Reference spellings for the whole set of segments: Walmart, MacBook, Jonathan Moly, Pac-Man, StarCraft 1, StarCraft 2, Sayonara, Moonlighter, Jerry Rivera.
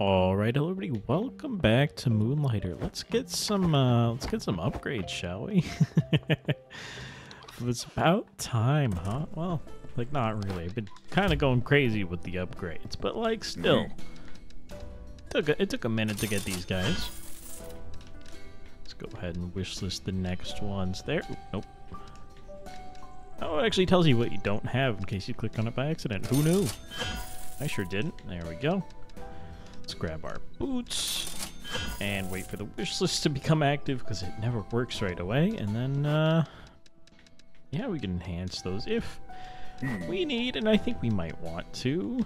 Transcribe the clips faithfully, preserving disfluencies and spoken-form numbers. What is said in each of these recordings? Alright, hello everybody, welcome back to Moonlighter. Let's get some uh let's get some upgrades, shall we? It's about time, huh? Well, like not really. I've been kinda going crazy with the upgrades, but like still. Took a, it took a minute to get these guys. Let's go ahead and wishlist the next ones there. Nope. Oh, it actually tells you what you don't have in case you click on it by accident. Who knew? I sure didn't. There we go. Let's grab our boots and wait for the wish list to become active because it never works right away. And then, uh, yeah, we can enhance those if we need, and I think we might want to.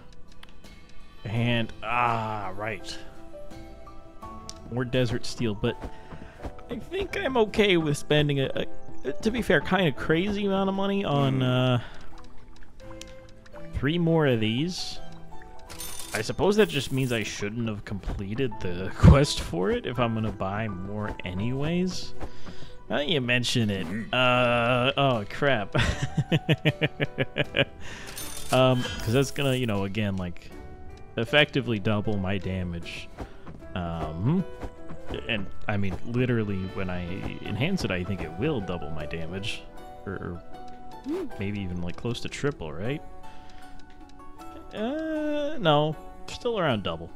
And, ah, right. More desert steel, but I think I'm okay with spending a, a to be fair, kind of crazy amount of money on uh, three more of these. I suppose that just means I shouldn't have completed the quest for it if I'm gonna buy more anyways. Now that you mention it, uh, oh crap. um, cause that's gonna, you know, again, like, effectively double my damage. Um, and I mean, literally when I enhance it, I think it will double my damage, or maybe even like close to triple, right? Uh, no. Still around double.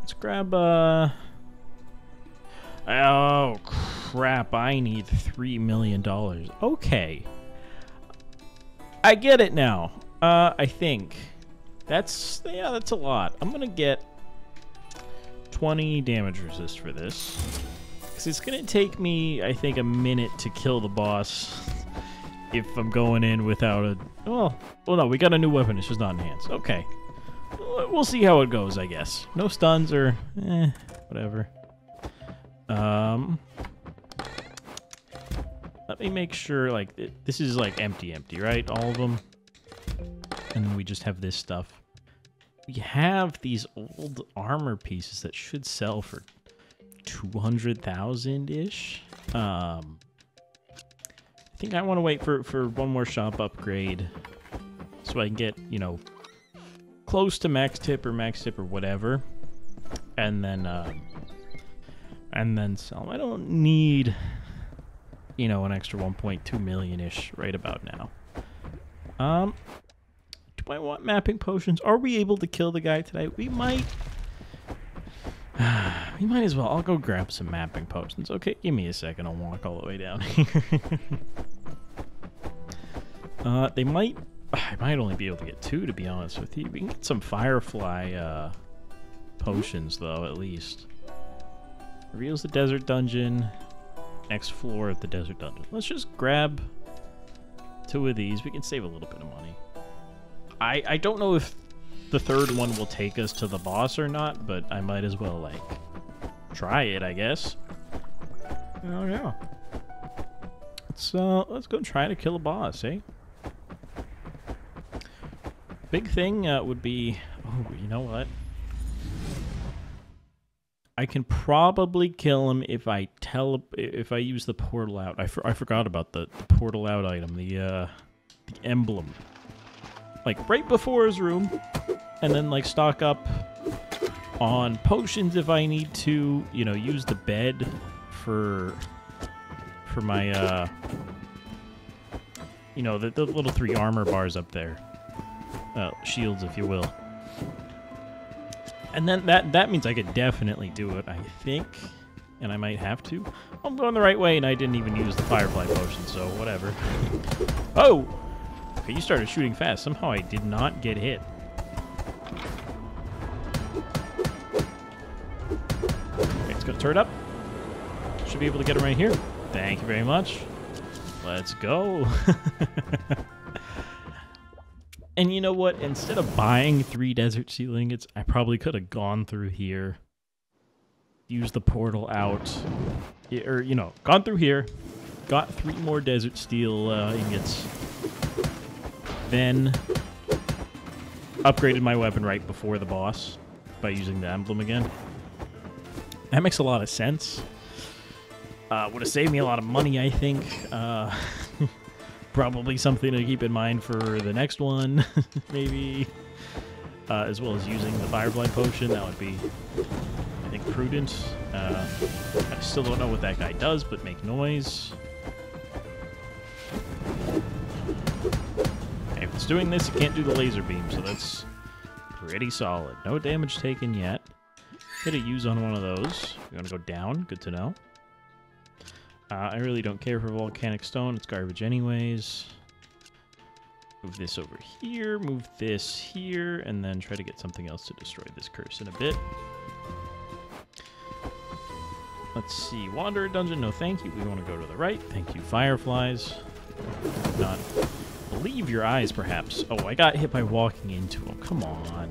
Let's grab, uh... oh, crap. I need three million dollars. Okay. I get it now. Uh, I think. That's, yeah, that's a lot. I'm gonna get twenty damage resist for this. Because it's gonna take me, I think, a minute to kill the boss. If I'm going in without a... Well, well, no, we got a new weapon. It's just not enhanced. Okay. We'll see how it goes, I guess. No stuns or... Eh, whatever. Um, let me make sure, like, this is, like, empty, empty, right? All of them. And then we just have this stuff. We have these old armor pieces that should sell for two hundred thousand-ish. Um... I think I want to wait for, for one more shop upgrade so I can get, you know, close to max tip or max tip or whatever, and then uh, and then sell. I don't need, you know, an extra one point two million-ish right about now. Um, do I want mapping potions? Are we able to kill the guy today? We might. We might as well. I'll go grab some mapping potions. Okay, give me a second. I'll walk all the way down here. uh, they might... I might only be able to get two, to be honest with you. We can get some Firefly uh, potions, though, at least. Reveals the Desert Dungeon. Next floor of the Desert Dungeon. Let's just grab two of these. We can save a little bit of money. I, I don't know if... the third one will take us to the boss or not, but I might as well, like, try it, I guess. Oh, yeah. Let's, uh, let's go try to kill a boss, eh? Big thing uh, would be... Oh, you know what? I can probably kill him if I tele... if I use the portal out. I, for I forgot about the, the portal out item, the, uh, the emblem. Like, right before his room, and then, like, stock up on potions if I need to, you know, use the bed for, for my, uh, you know, the, the little three armor bars up there. Uh, shields, if you will. And then that, that means I could definitely do it, I think, and I might have to. I'm going the right way, and I didn't even use the Firefly potion, so whatever. Oh! Okay, you started shooting fast. Somehow I did not get hit. Okay, let's go turret up. Should be able to get him right here. Thank you very much. Let's go. And you know what? Instead of buying three desert sea ingots, I probably could have gone through here, used the portal out, or, you know, gone through here, got three more desert steel uh, ingots, then upgraded my weapon right before the boss by using the emblem again. That makes a lot of sense. Uh, would have saved me a lot of money, I think. Uh, probably something to keep in mind for the next one, maybe. uh, as well as using the Fireblind Potion. That would be, I think, prudent. Uh, I still don't know what that guy does, but make noise. Okay, if it's doing this, it can't do the laser beam, so that's pretty solid. No damage taken yet. Could have used on one of those. You're going to go down. Good to know. Uh, I really don't care for Volcanic Stone. It's garbage anyways. Move this over here. Move this here. And then try to get something else to destroy this curse in a bit. Let's see. Wanderer Dungeon. No, thank you. We want to go to the right. Thank you, Fireflies. Not believe your eyes, perhaps. Oh, I got hit by walking into them. Come on.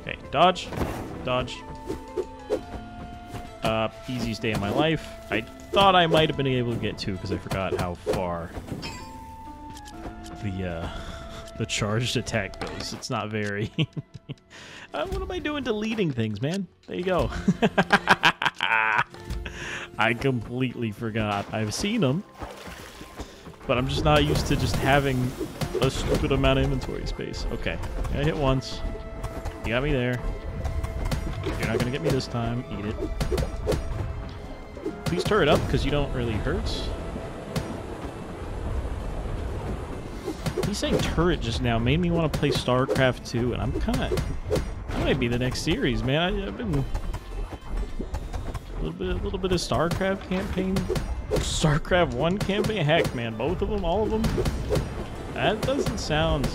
Okay, dodge, dodge. Uh, easiest day of my life. I thought I might have been able to get to because I forgot how far the uh, the charged attack goes. It's not very. uh, what am I doing deleting things, man? There you go. I completely forgot. I've seen them, but I'm just not used to just having a stupid amount of inventory space. Okay, I hit once. You got me there. You're not gonna get me this time. Eat it. Please turret up, because you don't really hurt. He's saying turret just now made me want to play StarCraft two, and I'm kind of... That might be the next series, man. I, I've been... A little bit, a little bit of StarCraft campaign. StarCraft one campaign? Heck, man. Both of them? All of them? That doesn't sound...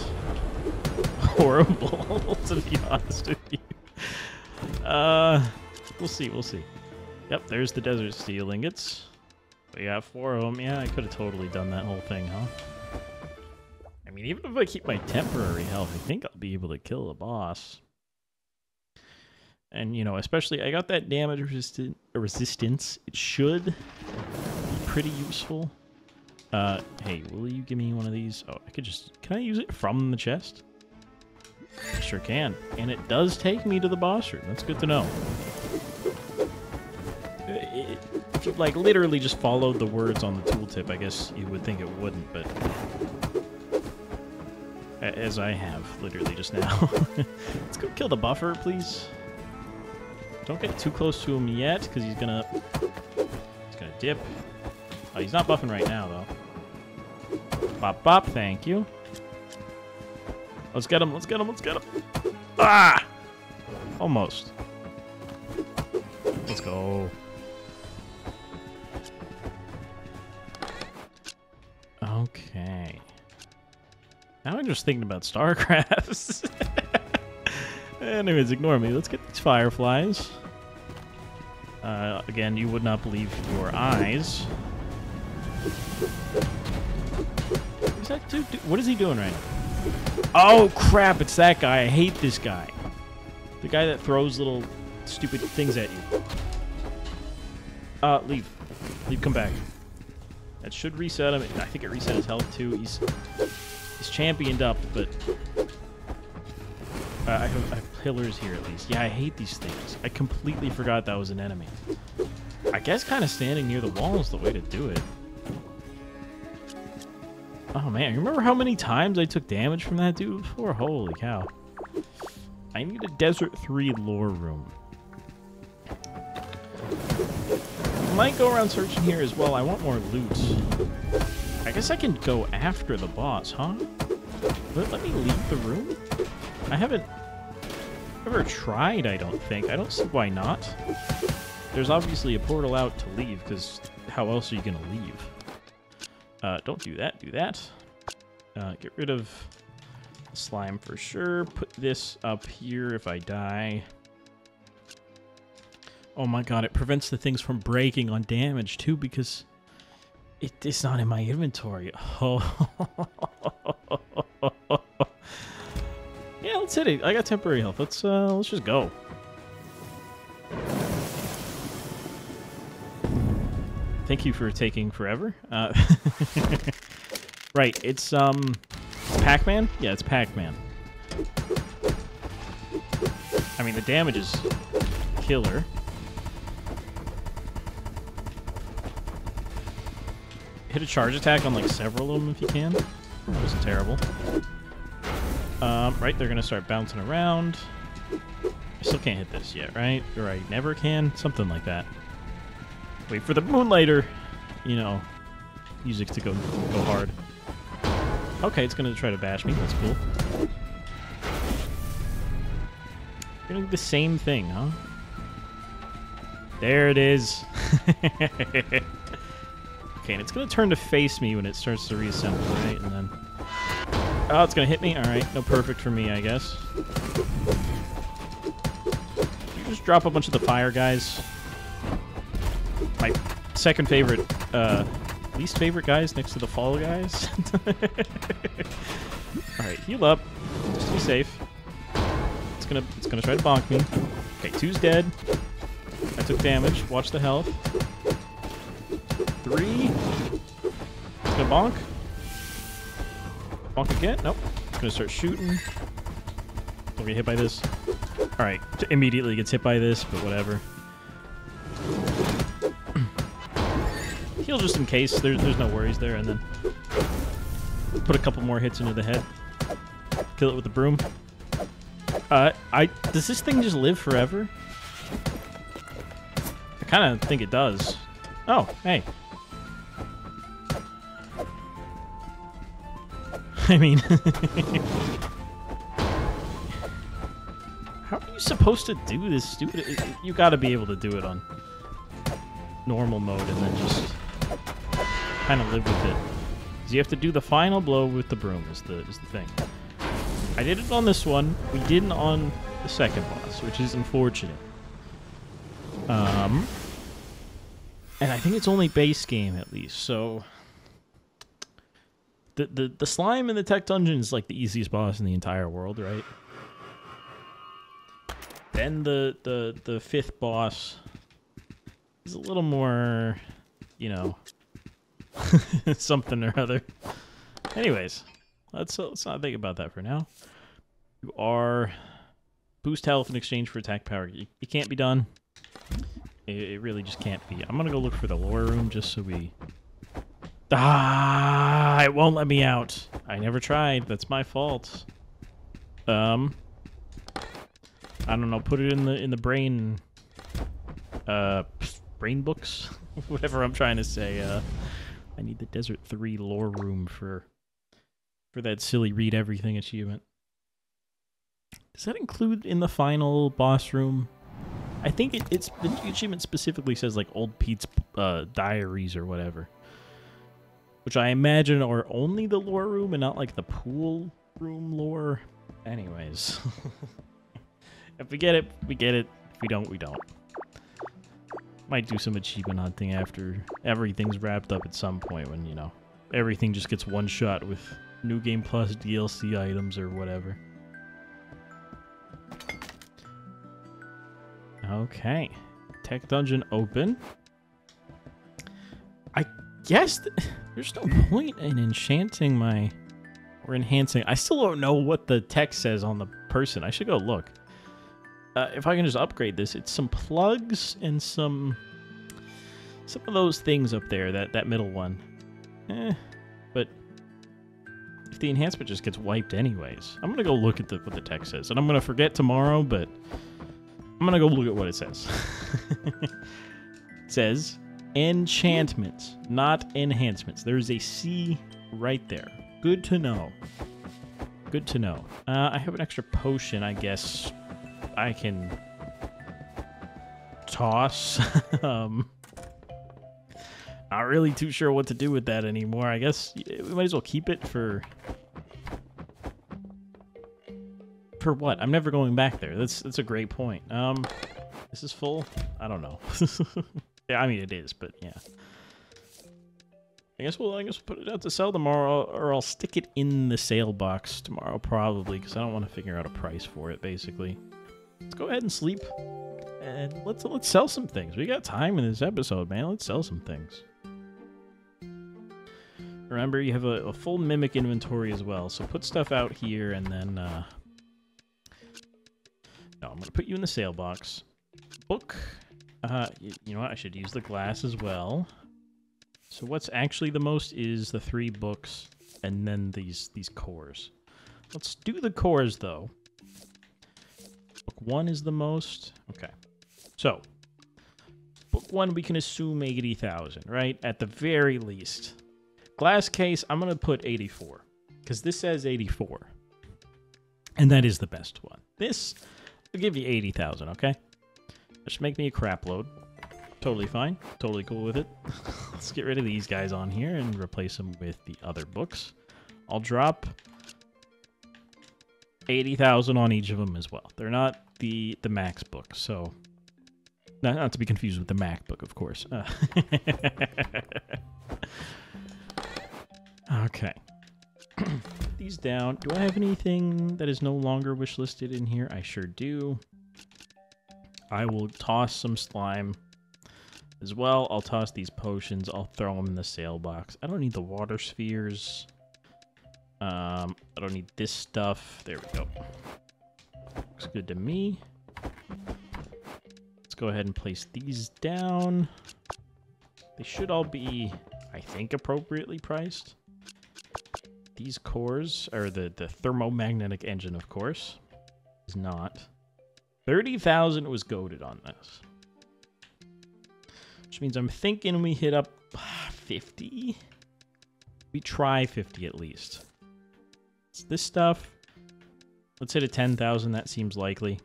horrible, to be honest with you. Uh, we'll see, we'll see. Yep, there's the Desert Steel Ingots. We got four of them. Yeah, I could have totally done that whole thing, huh? I mean, even if I keep my temporary health, I think I'll be able to kill the boss. And, you know, especially, I got that damage resistant, resistance. It should be pretty useful. Uh, hey, will you give me one of these? Oh, I could just... Can I use it from the chest? I sure can. And it does take me to the boss room. That's good to know. It, it, like, literally just followed the words on the tooltip. I guess you would think it wouldn't, but... As I have, literally, just now. Let's go kill the buffer, please. Don't get too close to him yet, because he's gonna... He's gonna dip. Oh, he's not buffing right now, though. Bop, bop, thank you. Let's get him, let's get him, let's get him. Ah! Almost. Let's go. Okay. Now I'm just thinking about StarCrafts. Anyways, ignore me. Let's get these fireflies. Uh, again, you would not believe your eyes. What is that dude do? What is he doing right now? Oh, crap, it's that guy. I hate this guy. The guy that throws little stupid things at you. Uh, leave. Leave, come back. That should reset him. I think it reset his health, too. He's he's championed up, but... Uh, I, have, I have pillars here, at least. Yeah, I hate these things. I completely forgot that was an enemy. I guess kind of standing near the wall is the way to do it. Oh, man, you remember how many times I took damage from that dude before? Holy cow. I need a Desert three lore room. I might go around searching here as well. I want more loot. I guess I can go after the boss, huh? Will it let me leave the room? I haven't ever tried, I don't think. I don't see why not. There's obviously a portal out to leave, because how else are you going to leave? Uh, don't do that, do that. Uh, get rid of slime for sure. Put this up here if I die. Oh my god, it prevents the things from breaking on damage too because it, it's not in my inventory. Oh. Yeah, let's hit it. I got temporary health. Let's, uh, let's just go. Thank you for taking forever. Uh, right, it's um, it's Pac-Man? Yeah, it's Pac-Man. I mean, the damage is killer. Hit a charge attack on like several of them if you can. That wasn't terrible. Um, right, they're going to start bouncing around. I still can't hit this yet, right? Or I never can? Something like that. Wait for the Moonlighter! You know, music to go, go hard. Okay, it's going to try to bash me. That's cool. We're going to do the same thing, huh? There it is. Okay, and it's going to turn to face me when it starts to reassemble, right? And then... oh, it's going to hit me? Alright, no perfect for me, I guess. Just drop a bunch of the fire, guys. My second favorite, uh, least favorite guys next to the fall guys. Alright, heal up. Just to be safe. It's going to it's gonna try to bonk me. Okay, two's dead. I took damage. Watch the health. Three. It's gonna bonk. Bonk again. Nope. It's gonna start shooting. Don't get hit by this. Alright. Immediately gets hit by this, but whatever. Heal just in case. There's, there's no worries there. And then put a couple more hits into the head. Kill it with the broom. Uh, I does this thing just live forever? I kind of think it does. Oh, hey. I mean... how are you supposed to do this stupid... you gotta be able to do it on normal mode and then just kind of live with it. Because you have to do the final blow with the broom is the, is the thing. I did it on this one. We didn't on the second boss, which is unfortunate. Um... And I think it's only base game, at least, so... The, the, the slime in the tech dungeon is, like, the easiest boss in the entire world, right? Then the, the, the fifth boss is a little more, you know, something or other. Anyways, let's, let's not think about that for now. You are... boost health in exchange for attack power. You, you can't be done. It really just can't be. I'm gonna go look for the lower room just so we... ah! It won't let me out. I never tried. That's my fault. Um, I don't know. Put it in the in the brain. Uh, brain books, whatever I'm trying to say. Uh, I need the Desert three lore room for for that silly read everything achievement. Does that include in the final boss room? I think it, it's the achievement specifically says like old Pete's uh, diaries or whatever, which I imagine are only the lore room and not like the pool room lore. Anyways, if we get it, we get it. If we don't, we don't. Might do some achievement hunting after everything's wrapped up at some point when, you know, everything just gets one shot with New Game Plus D L C items or whatever. Okay, tech dungeon open. I guess th there's no point in enchanting my or enhancing. I still don't know what the text says on the person. I should go look. Uh, if I can just upgrade this, it's some plugs and some some of those things up there. That that middle one. Eh, but if the enhancement just gets wiped anyways, I'm gonna go look at the, what the text says, and I'm gonna forget tomorrow, but. I'm gonna go look at what it says. It says enchantments, not enhancements. There's a C right there. Good to know. Good to know. Uh, I have an extra potion, I guess I can toss. um, not really too sure what to do with that anymore. I guess we might as well keep it for... for what? I'm never going back there. That's that's a great point. Um, this is full. I don't know. Yeah, I mean it is, but yeah. I guess we'll I guess we'll put it out to sell tomorrow, or I'll stick it in the sale box tomorrow probably because I don't want to figure out a price for it. Basically, let's go ahead and sleep, and let's let's sell some things. We got time in this episode, man. Let's sell some things. Remember, you have a, a full mimic inventory as well, so put stuff out here and then. Uh, No, I'm going to put you in the sale box. Book. Uh, you, you know what? I should use the glass as well. So what's actually the most is the three books and then these these cores. Let's do the cores, though. Book one is the most. Okay. So, book one, we can assume eighty thousand, right? At the very least. Glass case, I'm going to put eighty-four, because this says eighty-four. And that is the best one. This, I'll give you eighty thousand, okay? Just make me a crap load. Totally fine. Totally cool with it. Let's get rid of these guys on here and replace them with the other books. I'll drop eighty thousand on each of them as well. They're not the, the max book, so... Not, not to be confused with the Mac book, of course. Uh. Okay. These down. Do I have anything that is no longer wishlisted in here? I sure do. I will toss some slime as well. I'll toss these potions. I'll throw them in the sale box. I don't need the water spheres. Um, I don't need this stuff. There we go. Looks good to me. Let's go ahead and place these down. They should all be, I think, appropriately priced. These cores, or the, the thermomagnetic engine, of course, is not. thirty thousand was goated on this. Which means I'm thinking we hit up fifty. We try fifty at least. It's this stuff. Let's hit a ten thousand. That seems likely.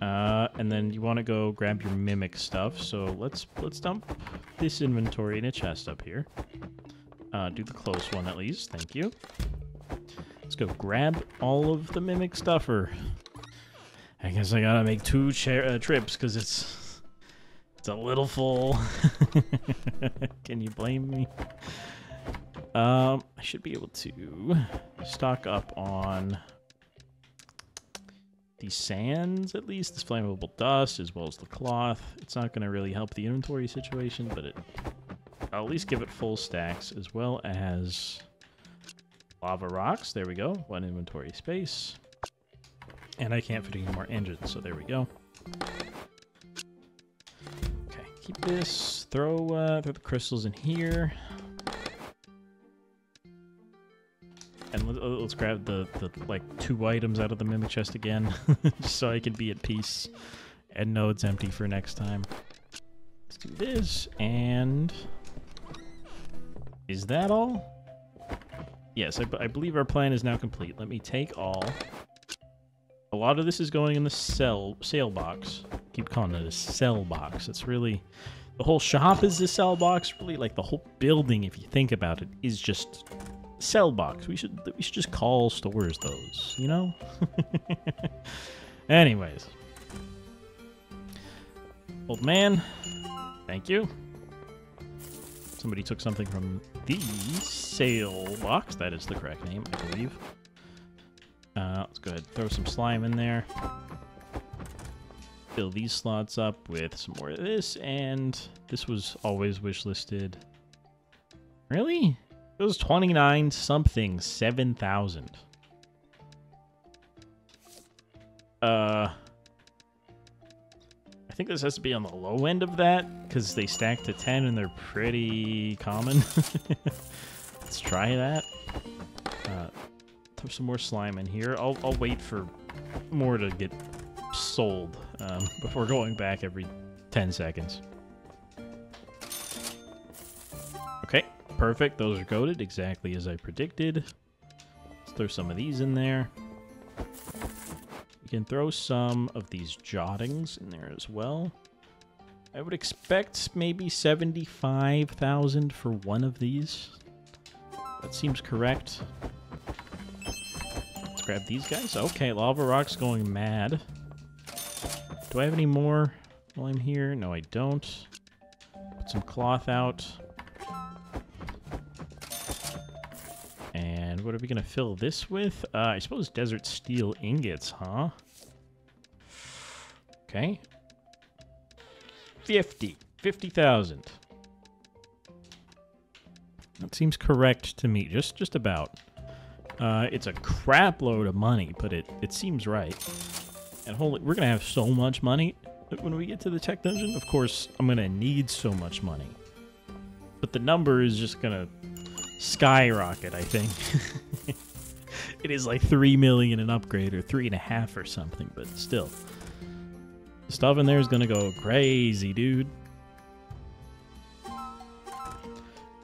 Uh, and then you want to go grab your mimic stuff. So let's let's dump this inventory in a chest up here. Uh, do the close one at least. Thank you. Let's go grab all of the mimic stuffer. I guess I gotta make two chair uh, trips because it's it's a little full. Can you blame me? Um, I should be able to stock up on these sands, at least, this flammable dust, as well as the cloth. It's not going to really help the inventory situation, but it, I'll at least give it full stacks, as well as lava rocks. There we go. One inventory space. And I can't fit any more engines, so there we go. Okay, keep this. Throw, uh, throw the crystals in here. And let's grab the, the like two items out of the mimic chest again, just so I can be at peace and know it's empty for next time. Let's do this, and is that all? Yes, I, I believe our plan is now complete. Let me take all. A lot of this is going in the sell sale box. I keep calling it a sell box. It's really the whole shop is the sell box. Really, like the whole building, if you think about it, is just. Sell box. We should we should just call stores those, you know? Anyways. Old man, thank you. Somebody took something from the sale box. That is the correct name, I believe. Uh, let's go ahead and throw some slime in there. Fill these slots up with some more of this, and this was always wishlisted. Really? It was twenty-nine something, seven thousand. Uh, I think this has to be on the low end of that, because they stack to ten and they're pretty common. Let's try that. Uh, throw some more slime in here. I'll, I'll wait for more to get sold um, before going back every ten seconds. Okay. Perfect, those are coated exactly as I predicted. Let's throw some of these in there. You can throw some of these jottings in there as well. I would expect maybe seventy-five thousand for one of these. That seems correct. Let's grab these guys. Okay, lava rock's going mad. Do I have any more while I'm here? No, I don't. Put some cloth out. And what are we going to fill this with? Uh, I suppose desert steel ingots, huh? Okay. fifty. fifty thousand. That seems correct to me. Just just about. Uh, it's a crap load of money, but it, it seems right. And holy, we're going to have so much money when we get to the tech dungeon. Of course, I'm going to need so much money. But the number is just going to... skyrocket, I think. It is like three million an upgrade or three and a half or something, but still. Stuff in there is gonna go crazy, dude.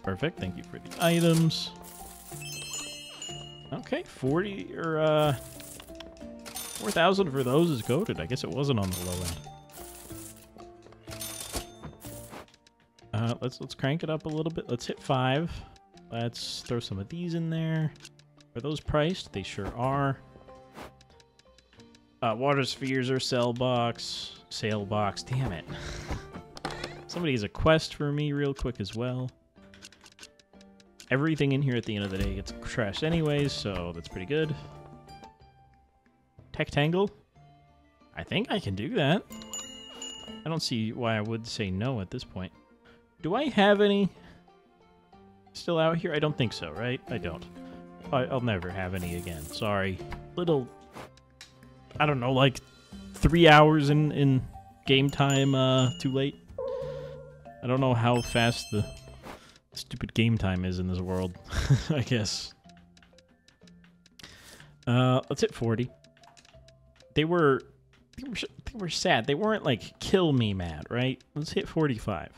Perfect, thank you for the items. Okay, forty or uh four thousand for those is goated. I guess it wasn't on the low end. Uh, let's let's crank it up a little bit. Let's hit five. Let's throw some of these in there. Are those priced? They sure are. Uh, water spheres or sell box, sale box. Damn it! Somebody has a quest for me real quick as well. Everything in here at the end of the day gets trashed anyways, so that's pretty good. Tectangle? I think I can do that. I don't see why I would say no at this point. Do I have any still out here? I don't think so, right? I don't. I'll never have any again. Sorry. Little, I don't know, like three hours in, in game time uh, too late. I don't know how fast the stupid game time is in this world, I guess. Uh, let's hit forty. They were, they were, they were sad. They weren't like kill me mad, right? Let's hit forty-five.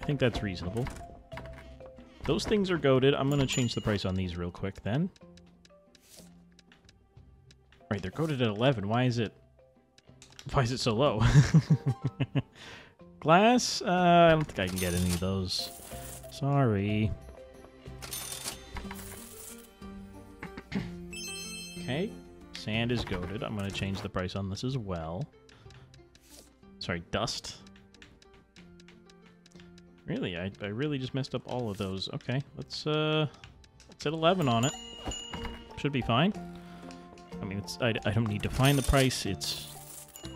I think that's reasonable. Those things are goated. I'm gonna change the price on these real quick then. All right, they're goated at eleven. Why is it? Why is it so low? Glass. Uh, I don't think I can get any of those. Sorry. Okay. Sand is goated. I'm going to change the price on this as well. Sorry, dust. Really? I, I really just messed up all of those. Okay. Let's, uh, let's hit eleven on it. Should be fine. I mean, it's, I, I don't need to find the price. It's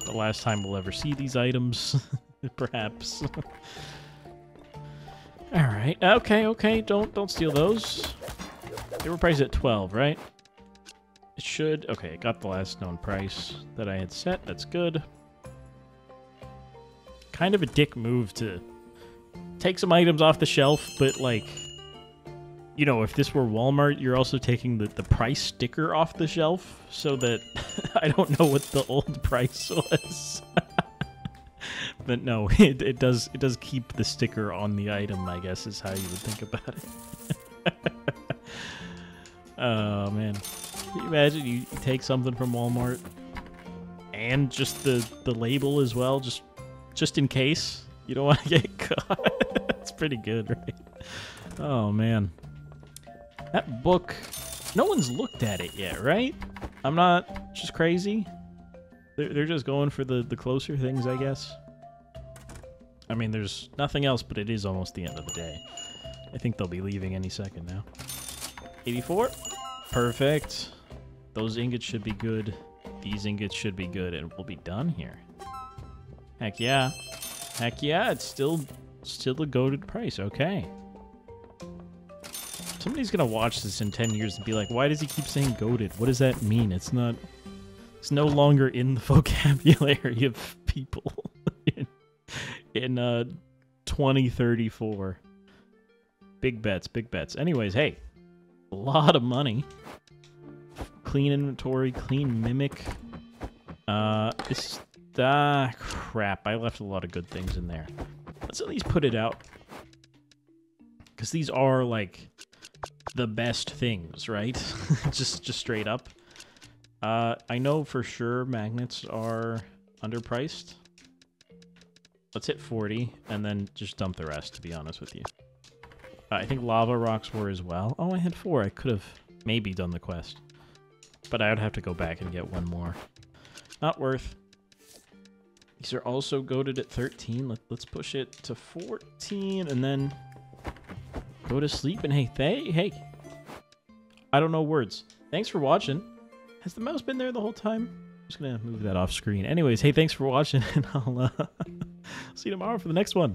the last time we'll ever see these items, perhaps. All right. Okay. Okay. Don't don't steal those. They were priced at twelve, right? It should. Okay. I got the last known price that I had set. That's good. Kind of a dick move to take some items off the shelf, but like, you know, if this were Walmart, you're also taking the the price sticker off the shelf so that I don't know what the old price was. But no, it, it does it does keep the sticker on the item, I guess, is how you would think about it. Oh man, can you imagine you take something from Walmart and just the the label as well, just just in case you don't want to get caught. That's pretty good, right? Oh man, that book. No one's looked at it yet, right? I'm not just crazy. They're they're just going for the the closer things, I guess. I mean, there's nothing else, but it is almost the end of the day. I think they'll be leaving any second now. eighty-four. Perfect. Those ingots should be good. These ingots should be good, and we'll be done here. Heck yeah. Heck yeah, it's still still a goated price. Okay. Somebody's going to watch this in ten years and be like, why does he keep saying goated? What does that mean? It's not... It's no longer in the vocabulary of people. In uh, twenty thirty-four. Big bets, big bets. Anyways, hey, a lot of money. Clean inventory, clean mimic. Uh, it's, ah, crap. I left a lot of good things in there. Let's at least put it out. Because these are, like, the best things, right? just, just straight up. Uh, I know for sure magnets are underpriced. Let's hit forty, and then just dump the rest, to be honest with you. Uh, I think lava rocks were as well. Oh, I had four. I could have maybe done the quest. But I would have to go back and get one more. Not worth. These are also goated at thirteen. Let, let's push it to fourteen, and then go to sleep. And hey, hey, hey. I don't know words. Thanks for watching. Has the mouse been there the whole time? I'm just going to move that off screen. Anyways, hey, thanks for watching, and I'll uh, see you tomorrow for the next one.